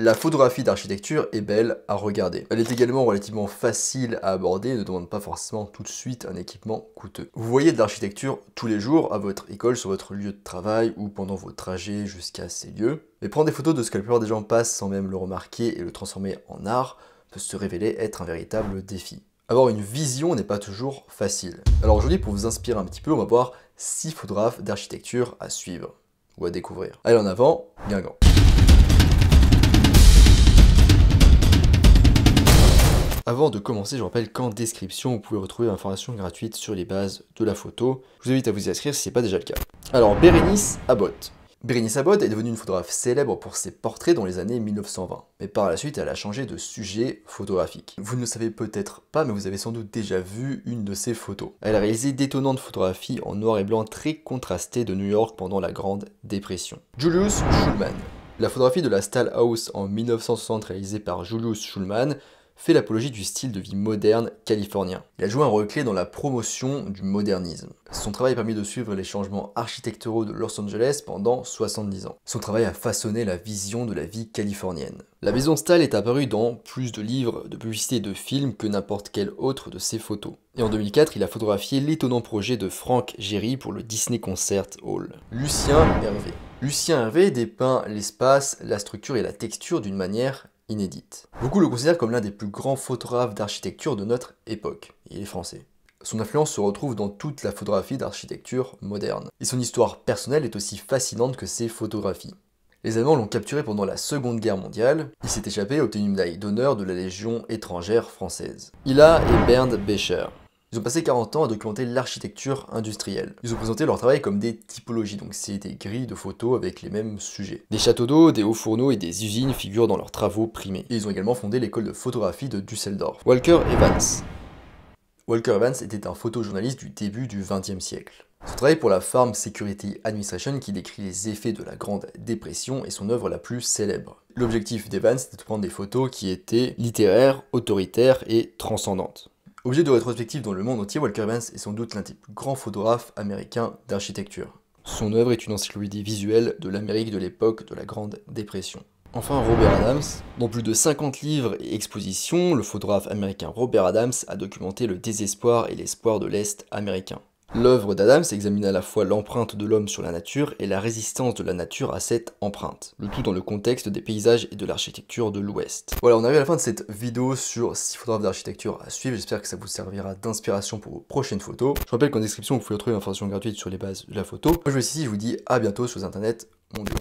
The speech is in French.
La photographie d'architecture est belle à regarder. Elle est également relativement facile à aborder et ne demande pas forcément tout de suite un équipement coûteux. Vous voyez de l'architecture tous les jours à votre école, sur votre lieu de travail ou pendant vos trajets jusqu'à ces lieux. Mais prendre des photos de ce que la plupart des gens passent sans même le remarquer et le transformer en art peut se révéler être un véritable défi. Avoir une vision n'est pas toujours facile. Alors aujourd'hui, pour vous inspirer un petit peu, on va voir 6 photographes d'architecture à suivre ou à découvrir. Allez en avant, Guingamp. Avant de commencer, je rappelle qu'en description, vous pouvez retrouver l'information gratuite sur les bases de la photo. Je vous invite à vous y inscrire si ce n'est pas déjà le cas. Alors, Berenice Abbott. Berenice Abbott est devenue une photographe célèbre pour ses portraits dans les années 1920. Mais par la suite, elle a changé de sujet photographique. Vous ne le savez peut-être pas, mais vous avez sans doute déjà vu une de ses photos. Elle a réalisé d'étonnantes photographies en noir et blanc très contrastées de New York pendant la Grande Dépression. Julius Schulman. La photographie de la Stahl House en 1960 réalisée par Julius Schulman fait l'apologie du style de vie moderne californien. Il a joué un rôle clé dans la promotion du modernisme. Son travail a permis de suivre les changements architecturaux de Los Angeles pendant 70 ans. Son travail a façonné la vision de la vie californienne. La maison Stahl est apparue dans plus de livres, de publicités et de films que n'importe quel autre de ses photos. Et en 2004, il a photographié l'étonnant projet de Frank Gehry pour le Disney Concert Hall. Lucien Hervé. Lucien Hervé dépeint l'espace, la structure et la texture d'une manière inédite. Beaucoup le considèrent comme l'un des plus grands photographes d'architecture de notre époque. Il est français. Son influence se retrouve dans toute la photographie d'architecture moderne. Et son histoire personnelle est aussi fascinante que ses photographies. Les Allemands l'ont capturé pendant la Seconde Guerre mondiale. Il s'est échappé et a obtenu une médaille d'honneur de la Légion étrangère française. Hilla et Bernd Becher. Ils ont passé 40 ans à documenter l'architecture industrielle. Ils ont présenté leur travail comme des typologies, donc c'est des grilles de photos avec les mêmes sujets. Des châteaux d'eau, des hauts fourneaux et des usines figurent dans leurs travaux primés. Et ils ont également fondé l'école de photographie de Düsseldorf. Walker Evans. Walker Evans était un photojournaliste du début du XXe siècle. Son travail pour la Farm Security Administration qui décrit les effets de la Grande Dépression est son œuvre la plus célèbre. L'objectif d'Evans était de prendre des photos qui étaient littéraires, autoritaires et transcendantes. Objet de rétrospective dans le monde entier, Walker Evans est sans doute l'un des plus grands photographes américains d'architecture. Son œuvre est une encyclopédie visuelle de l'Amérique de l'époque de la Grande Dépression. Enfin, Robert Adams. Dans plus de 50 livres et expositions, le photographe américain Robert Adams a documenté le désespoir et l'espoir de l'Est américain. L'œuvre d'Adams examine à la fois l'empreinte de l'homme sur la nature et la résistance de la nature à cette empreinte, le tout dans le contexte des paysages et de l'architecture de l'Ouest. Voilà, on arrive à la fin de cette vidéo sur 6 photographes d'architecture à suivre, j'espère que ça vous servira d'inspiration pour vos prochaines photos. Je rappelle qu'en description, vous pouvez retrouver l'information gratuite sur les bases de la photo. Moi je vais ici, je vous dis à bientôt sur les internets mondiaux.